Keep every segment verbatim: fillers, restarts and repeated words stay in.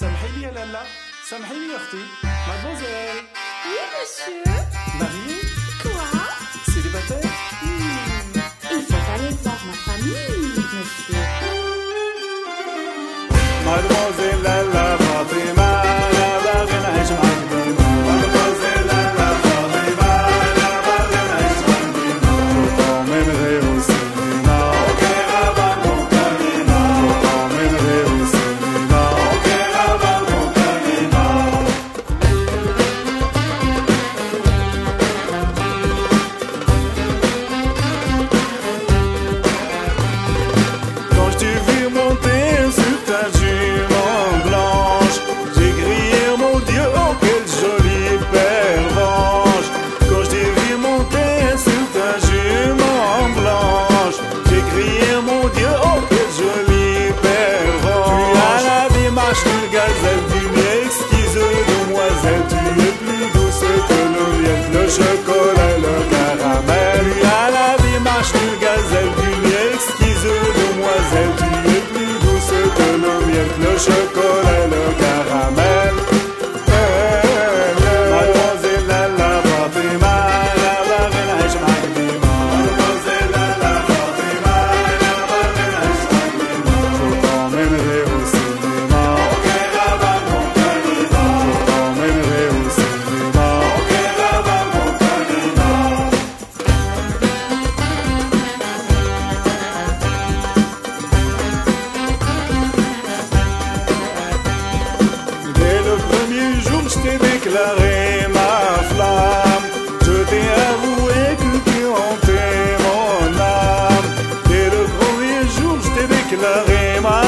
سامحي لي يا لالا، سامحي لي يا اختي. مادموزيل. Oui, monsieur. Marié? Quoi? Célibataire? Mmh. Il faut aller voir ma famille, monsieur. Mademoiselle Lala Fatima, la bague n'aille jamais bien. Mademoiselle Lala Fatima, la bague n'aille jamais bien. Pourtant m'aimerait au cinéma, au Caire avant mon Kalima. Pourtant m'aimerait au cinéma, au Caire avant mon Kalima. Quand je t'ai vu monter sur ta jupe, chocolat, le caramel. Tu as la démarche d'une gazelle, d'une exquise demoiselle. Tu es plus douce que le miel, le chocolat, le caramel. Mademoiselle Lala Fatima, la bague n'aille jamais bien. Mademoiselle Lala Fatima, la bague n'aille jamais bien. Je t'emmènerai au cinéma, au Caire avant mon Kalima. Je t'emmènerai au cinéma, au Caire avant mon Kalima. Je t'ai déclaré ma flamme, je t'ai avoué que tu hantais mon âme. Dès le premier jour, je t'ai déclaré ma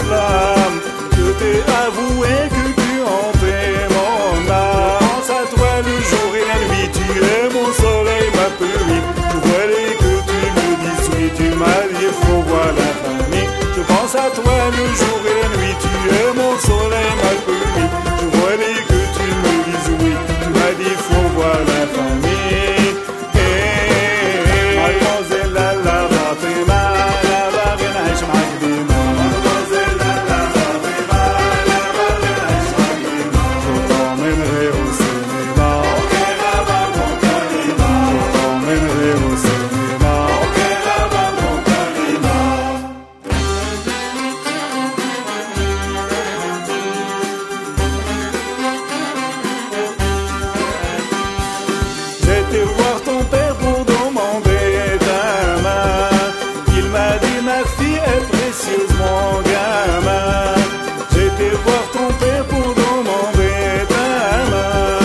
flamme, je t'ai avoué que tu hantais mon âme. Je pense à toi le jour et la nuit, tu es mon soleil, ma pluie. Tu vois les que tu me dis oui, tu m'as dit faut voir la famille. Je pense à toi le jour et la nuit, tu es mon soleil, ma pluie. Je vois les que j'étais voir ton père pour demander ta main. Il m'a dit ma fille est précieuse, mon gamin. J'étais voir ton père pour demander ta main.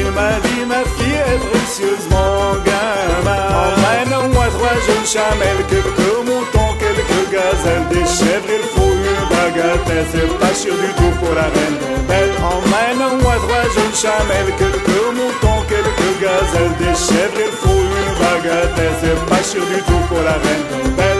Il m'a dit ma fille est précieuse, mon gamin. Emmène-moi trois jeunes chamelles, quelques moutons, quelques gazelles, des chèvres, il faut une bagatelle, c'est pas sûr du tout pour la reine des belles. Emmène-moi trois jeunes chamelles, quelques moutons, quelques gazelles, des chèvres, il faut une bagatelle, c'est pas sûr du tout pour la reine belle.